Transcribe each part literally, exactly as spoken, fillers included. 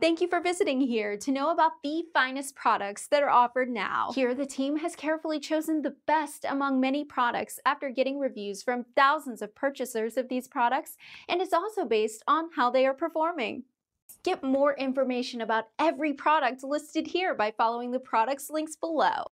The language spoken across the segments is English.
Thank you for visiting here to know about the finest products that are offered now. Here, the team has carefully chosen the best among many products after getting reviews from thousands of purchasers of these products, and it's also based on how they are performing. Get more information about every product listed here by following the products links below.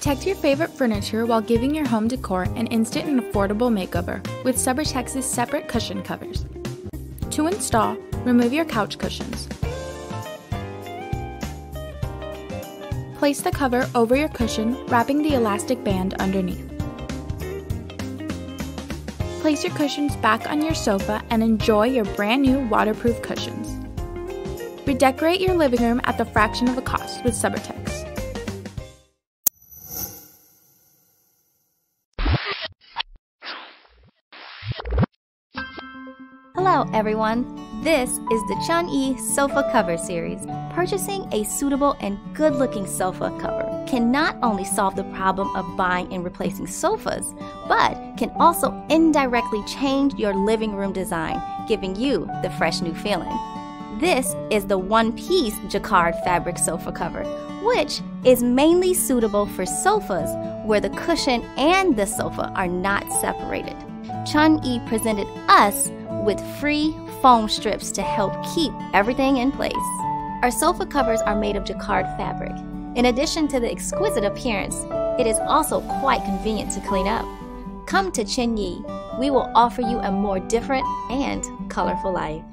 Protect your favorite furniture while giving your home decor an instant and affordable makeover with Suburtex's separate cushion covers. To install, remove your couch cushions. Place the cover over your cushion, wrapping the elastic band underneath. Place your cushions back on your sofa and enjoy your brand new waterproof cushions. Redecorate your living room at the fraction of the cost with Suburtex. Hello everyone, this is the Chunyi sofa cover series. Purchasing a suitable and good looking sofa cover can not only solve the problem of buying and replacing sofas, but can also indirectly change your living room design, giving you the fresh new feeling. This is the one-piece jacquard fabric sofa cover, which is mainly suitable for sofas where the cushion and the sofa are not separated. Chunyi presented us with free foam strips to help keep everything in place. Our sofa covers are made of jacquard fabric. In addition to the exquisite appearance, it is also quite convenient to clean up. Come to Chunyi. We will offer you a more different and colorful life.